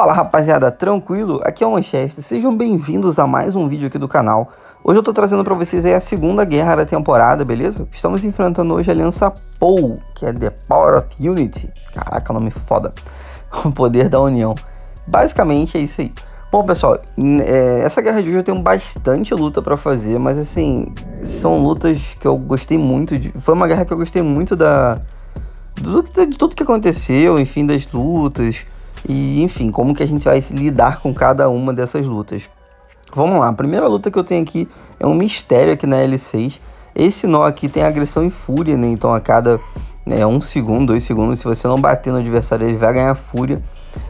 Fala rapaziada, tranquilo? Aqui é o Manchester, sejam bem-vindos a mais um vídeo aqui do canal. Hoje eu tô trazendo pra vocês aí a segunda guerra da temporada, beleza? Estamos enfrentando hoje a aliança POU, que é The Power of Unity. Caraca, nome foda. O poder da união. Basicamente é isso aí. Bom pessoal, essa guerra de hoje eu tenho bastante luta pra fazer, mas assim, são lutas que eu gostei muito de... Foi uma guerra que eu gostei muito de tudo que aconteceu, enfim, das lutas. E enfim, como que a gente vai lidar com cada uma dessas lutas. Vamos lá, a primeira luta que eu tenho aqui é um mistério aqui na L6. Esse nó aqui tem agressão e fúria, né? Então a cada 1 segundo, 2 segundos, se você não bater no adversário, ele vai ganhar fúria.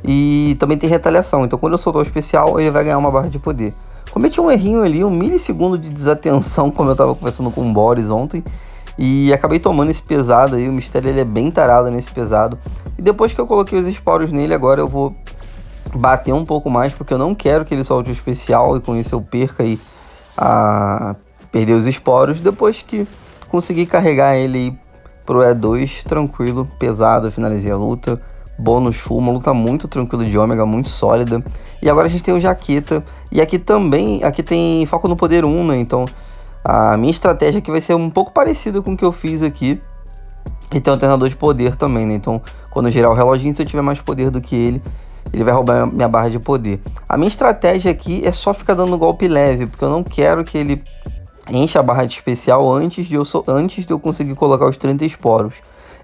E também tem retaliação, então quando eu soltar o especial, ele vai ganhar uma barra de poder. Cometi um errinho ali, 1 milissegundo de desatenção, como eu tava conversando com o Boris ontem. E acabei tomando esse pesado aí, o Mysterio ele é bem tarado nesse pesado. E depois que eu coloquei os esporos nele, agora eu vou bater um pouco mais, porque eu não quero que ele solte o especial e com isso eu perca aí, perder os esporos. Depois que consegui carregar ele aí pro E2, tranquilo, pesado, finalizei a luta. Bônus full, uma luta muito tranquila de ômega, muito sólida. E agora a gente tem o Jaqueta, e aqui também, aqui tem foco no poder 1, né, então... A minha estratégia aqui vai ser um pouco parecida com o que eu fiz aqui. E tem um alternador de poder também, né? Então, quando eu girar o reloginho, se eu tiver mais poder do que ele, ele vai roubar minha barra de poder. A minha estratégia aqui é só ficar dando golpe leve, porque eu não quero que ele encha a barra de especial antes de eu conseguir colocar os 30 esporos.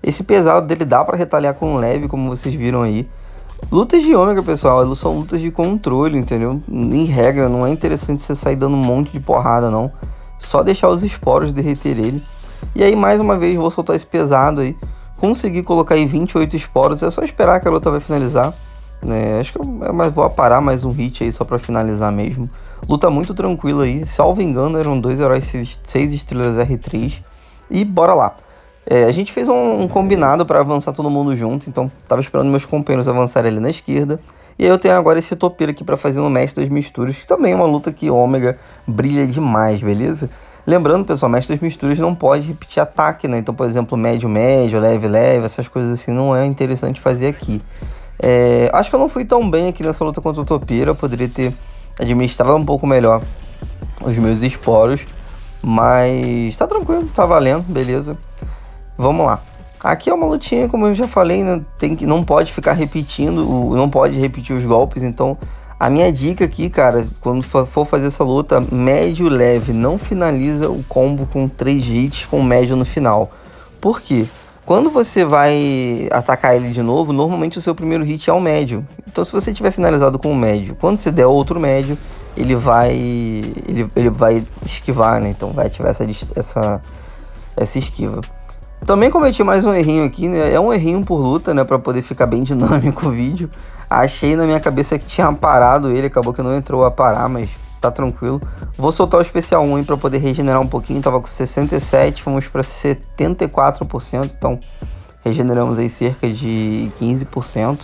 Esse pesado dele dá pra retaliar com leve, como vocês viram aí. Lutas de ômega, pessoal, são lutas de controle, entendeu? Em regra, não é interessante você sair dando um monte de porrada, não. Só deixar os esporos derreter ele. E aí mais uma vez vou soltar esse pesado aí. Consegui colocar aí 28 esporos. É só esperar que a luta vai finalizar, né? Acho que eu vou aparar mais um hit aí só pra finalizar mesmo. Luta muito tranquila aí. Salvo engano eram 2 heróis 6 estrelas R3. E bora lá. A gente fez um combinado pra avançar todo mundo junto. Então tava esperando meus companheiros avançarem ali na esquerda. E aí eu tenho agora esse topeira aqui pra fazer no Mestre das Misturas, que também é uma luta que ômega brilha demais, beleza? Lembrando, pessoal, Mestre das Misturas não pode repetir ataque, né? Então, por exemplo, médio-médio, leve-leve, essas coisas assim não é interessante fazer aqui. Acho que eu não fui tão bem aqui nessa luta contra o topeira, eu poderia ter administrado um pouco melhor os meus esporos, mas tá tranquilo, tá valendo, beleza? Vamos lá. Aqui é uma lutinha, como eu já falei, né? Não pode ficar repetindo, não pode repetir os golpes. Então, a minha dica aqui, cara, quando for fazer essa luta, médio leve, não finaliza o combo com 3 hits com médio no final. Por quê? Quando você vai atacar ele de novo, normalmente o seu primeiro hit é o médio. Então, se você tiver finalizado com o médio, quando você der outro médio, ele vai esquivar, né? Então, vai ativar essa esquiva. Também cometi mais um errinho aqui, né? É um errinho por luta, né? Pra poder ficar bem dinâmico o vídeo. Achei na minha cabeça que tinha aparado ele, acabou que não entrou a parar, mas tá tranquilo. Vou soltar o especial 1 aí pra poder regenerar um pouquinho. Tava com 67, fomos pra 74%, então regeneramos aí cerca de 15%.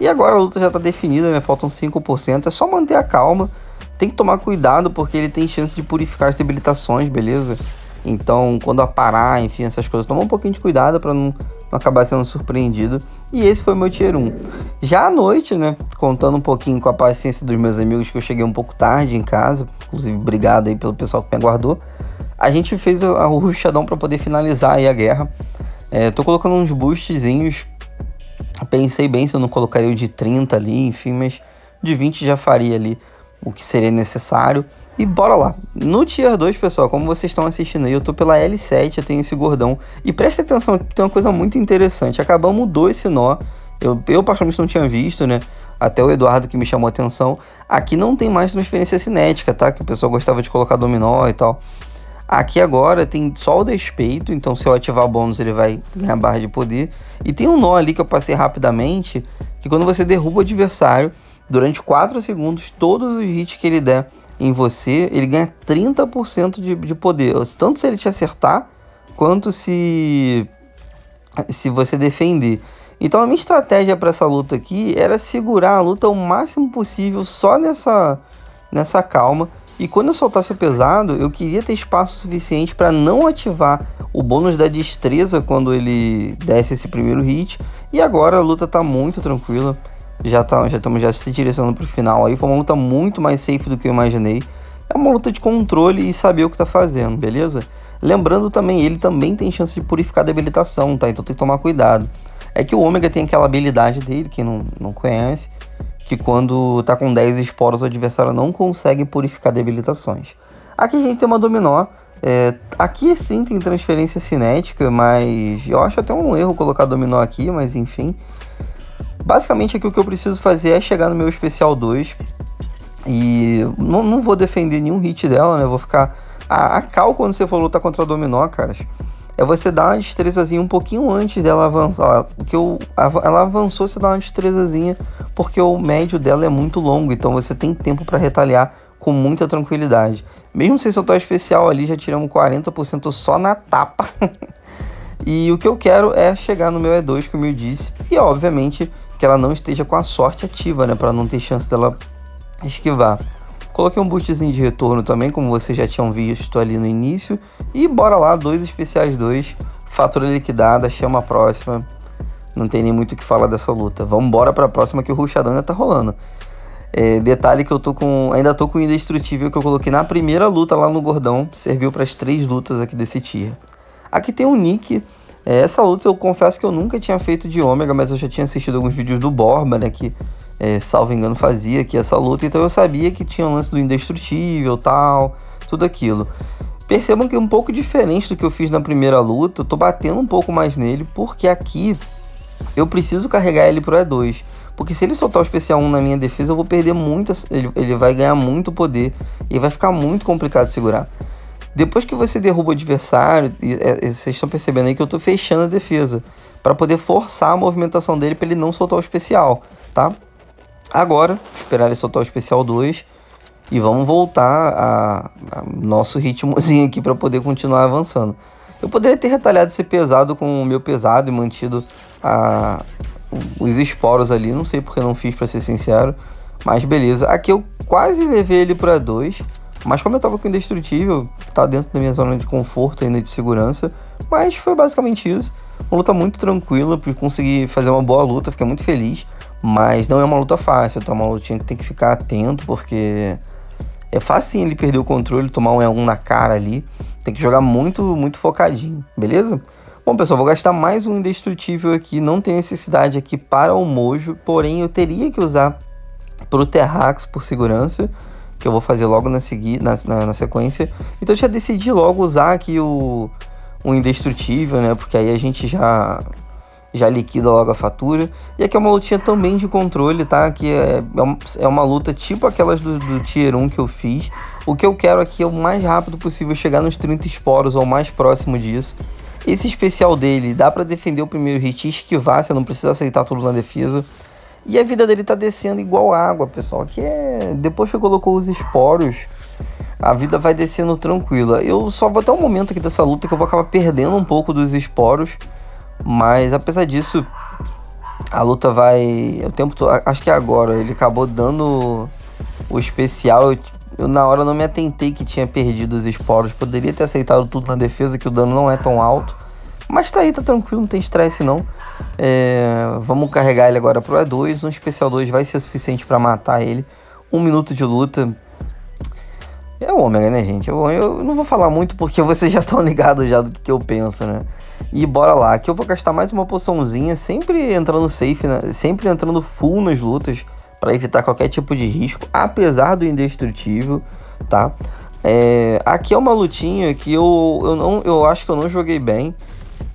E agora a luta já tá definida, né? Faltam 5%, é só manter a calma. Tem que tomar cuidado porque ele tem chance de purificar as debilitações, beleza? Então, quando aparar, enfim, essas coisas, toma um pouquinho de cuidado para não acabar sendo surpreendido. E esse foi meu Tier 1. Já à noite, né, contando um pouquinho com a paciência dos meus amigos, que eu cheguei um pouco tarde em casa, inclusive, obrigado aí pelo pessoal que me aguardou, a gente fez o rushadão para poder finalizar aí a guerra. Tô colocando uns boostzinhos, pensei bem se eu não colocaria o de 30 ali, enfim, mas de 20 já faria ali o que seria necessário. E bora lá. No Tier 2, pessoal, como vocês estão assistindo aí, eu tô pela L7, eu tenho esse gordão. E presta atenção aqui, tem uma coisa muito interessante. Acabamos mudou esse nó. Eu particularmente não tinha visto, né? Até o Eduardo que me chamou a atenção. Aqui não tem mais transferência cinética, tá? Que o pessoal gostava de colocar dominó e tal. Aqui agora tem só o despeito, então se eu ativar o bônus ele vai ganhar barra de poder. E tem um nó ali que eu passei rapidamente, que quando você derruba o adversário, durante 4 segundos, todos os hits que ele der em você, ele ganha 30% de poder, tanto se ele te acertar quanto se você defender. Então a minha estratégia para essa luta aqui era segurar a luta o máximo possível só nessa calma, e quando eu soltasse o pesado eu queria ter espaço suficiente para não ativar o bônus da destreza quando ele desse esse primeiro hit. E agora a luta tá muito tranquila, Já estamos se direcionando pro final aí. Foi uma luta muito mais safe do que eu imaginei. É uma luta de controle e saber o que tá fazendo, beleza? Lembrando também, ele também tem chance de purificar a debilitação, tá? Então tem que tomar cuidado. É que o Ômega tem aquela habilidade dele, que não conhece, que quando tá com 10 esporos o adversário não consegue purificar debilitações. Aqui a gente tem uma dominó. Aqui sim tem transferência cinética, mas eu acho até um erro colocar dominó aqui, mas enfim. Basicamente aqui o que eu preciso fazer é chegar no meu especial 2 e não vou defender nenhum hit dela, né? Eu vou ficar... A Cal, quando você for lutar contra a dominó, caras, é você dar uma destrezazinha um pouquinho antes dela avançar. Ela avançou, você dá uma destrezazinha, porque o médio dela é muito longo, então você tem tempo para retaliar com muita tranquilidade. Mesmo sem soltar o especial ali, já tiramos 40% só na tapa. E o que eu quero é chegar no meu E2, como eu disse, e obviamente que ela não esteja com a sorte ativa, né, para não ter chance dela esquivar. Coloquei um boostzinho de retorno também, como vocês já tinham visto ali no início. E bora lá, 2 especiais 2, fatura liquidada, chama a próxima. Não tem nem muito o que falar dessa luta. Vamos embora para a próxima, que o rushadão ainda tá rolando. Detalhe que eu ainda tô com o indestrutível que eu coloquei na primeira luta lá no Gordão. Serviu para as 3 lutas aqui desse tier. Aqui tem um Nick. Essa luta eu confesso que eu nunca tinha feito de Ômega, mas eu já tinha assistido alguns vídeos do Borba, né, que salvo engano fazia aqui essa luta, então eu sabia que tinha o lance do indestrutível, tal, tudo aquilo. Percebam que é um pouco diferente do que eu fiz na primeira luta, eu tô batendo um pouco mais nele, porque aqui eu preciso carregar ele pro E2, porque se ele soltar o especial 1 na minha defesa eu vou perder muito, ele vai ganhar muito poder e vai ficar muito complicado de segurar. Depois que você derruba o adversário, vocês estão percebendo aí que eu estou fechando a defesa, para poder forçar a movimentação dele para ele não soltar o especial, tá? Agora, esperar ele soltar o especial 2 e vamos voltar a nosso ritmozinho aqui para poder continuar avançando. Eu poderia ter retalhado esse pesado com o meu pesado e mantido os esporos ali, não sei porque não fiz, para ser sincero, mas beleza. Aqui eu quase levei ele para 2. Mas como eu tava com o indestrutível, tá dentro da minha zona de conforto ainda, de segurança. Mas foi basicamente isso. Uma luta muito tranquila, porque consegui fazer uma boa luta, fiquei muito feliz. Mas não é uma luta fácil, tá? Uma lutinha que tem que ficar atento, porque é fácil ele perder o controle, tomar um E1 na cara ali. Tem que jogar muito, muito focadinho, beleza? Bom, pessoal, vou gastar mais um indestrutível aqui. Não tem necessidade aqui para o Mojo, porém eu teria que usar pro Terrax por segurança, que eu vou fazer logo na sequência. Então eu já decidi logo usar aqui o indestrutível, né? Porque aí a gente já liquida logo a fatura. E aqui é uma lutinha também de controle, tá? Que é uma luta tipo aquelas do Tier 1 que eu fiz. O que eu quero aqui é o mais rápido possível chegar nos 30 esporos ou mais próximo disso. Esse especial dele dá pra defender o primeiro hit e esquivar, você não precisa aceitar tudo na defesa. E a vida dele tá descendo igual água, pessoal, que é... Depois que colocou os esporos, a vida vai descendo tranquila. Eu só vou até um momento aqui dessa luta que eu vou acabar perdendo um pouco dos esporos. Mas, apesar disso, a luta vai... O tempo todo... Acho que agora ele acabou dando o especial. Eu na hora não me atentei que tinha perdido os esporos. Poderia ter aceitado tudo na defesa, que o dano não é tão alto. Mas tá aí, tá tranquilo, não tem estresse não. Vamos carregar ele agora pro E2. Um especial 2 vai ser suficiente para matar ele. 1 minuto de luta. É o Ômega, né, gente? Eu não vou falar muito porque vocês já estão ligados já do que eu penso, né? E bora lá, aqui eu vou gastar mais uma poçãozinha, sempre entrando safe, né? Sempre entrando full nas lutas, para evitar qualquer tipo de risco, apesar do indestrutível, tá? Aqui é uma lutinha que eu acho que eu não joguei bem.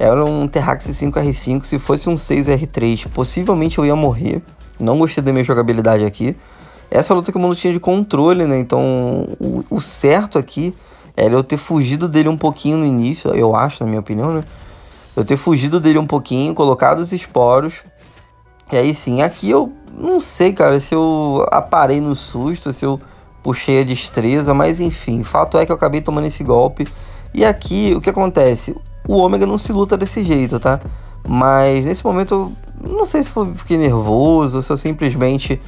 Era um Terrax 5R5, se fosse um 6R3, possivelmente eu ia morrer. Não gostei da minha jogabilidade aqui. Essa luta que é uma lutinha de controle, né? Então, o certo aqui era eu ter fugido dele um pouquinho no início, eu acho, na minha opinião, né? Eu ter fugido dele um pouquinho, colocado os esporos. E aí sim, aqui eu não sei, cara, se eu aparei no susto, se eu puxei a destreza, mas enfim, fato é que eu acabei tomando esse golpe. E aqui, o que acontece? O Ômega não se luta desse jeito, tá? Mas nesse momento eu não sei se fiquei nervoso ou se eu simplesmente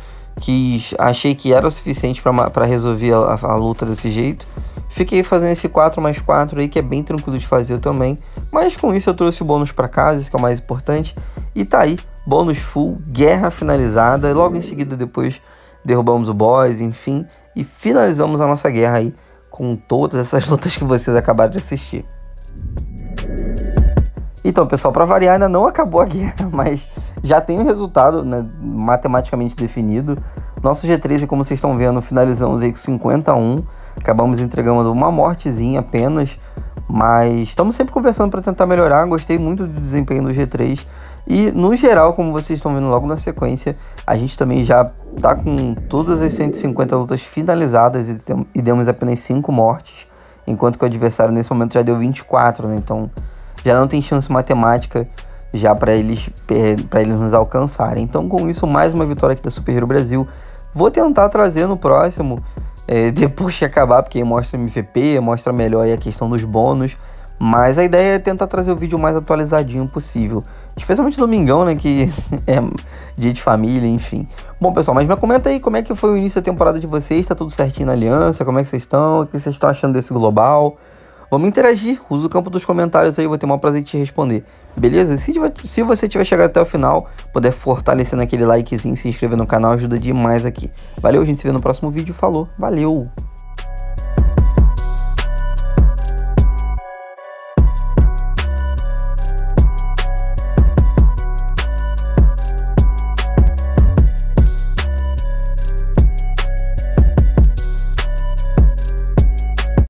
achei que era o suficiente para resolver a luta desse jeito. Fiquei fazendo esse 4 mais 4 aí, que é bem tranquilo de fazer também. Mas com isso eu trouxe o bônus para casa, isso que é o mais importante. E tá aí bônus full, guerra finalizada, e logo em seguida depois derrubamos o boss, enfim, e finalizamos a nossa guerra aí com todas essas lutas que vocês acabaram de assistir. Então, pessoal, para variar, ainda não acabou a guerra, mas já tem o resultado, né, matematicamente definido. Nosso G13, como vocês estão vendo, finalizamos aí com 51. Acabamos entregando uma mortezinha apenas, mas estamos sempre conversando para tentar melhorar. Gostei muito do desempenho do G3. E, no geral, como vocês estão vendo logo na sequência, a gente também já está com todas as 150 lutas finalizadas e demos apenas 5 mortes, enquanto que o adversário, nesse momento, já deu 24, né? Então, já não tem chance matemática já para eles nos alcançarem. Então, com isso, mais uma vitória aqui da Super Hero Brasil. Vou tentar trazer no próximo, depois que acabar, porque mostra MVP, mostra melhor aí a questão dos bônus. Mas a ideia é tentar trazer o vídeo mais atualizadinho possível. Especialmente domingão, né, que é dia de família, enfim. Bom, pessoal, mas me comenta aí como é que foi o início da temporada de vocês. Tá tudo certinho na aliança? Como é que vocês estão? O que vocês estão achando desse global? Vamos interagir, usa o campo dos comentários aí, vou ter o maior prazer de te responder, beleza? Se você tiver chegado até o final, puder fortalecer naquele likezinho, se inscrever no canal, ajuda demais aqui. Valeu, a gente se vê no próximo vídeo, falou, valeu!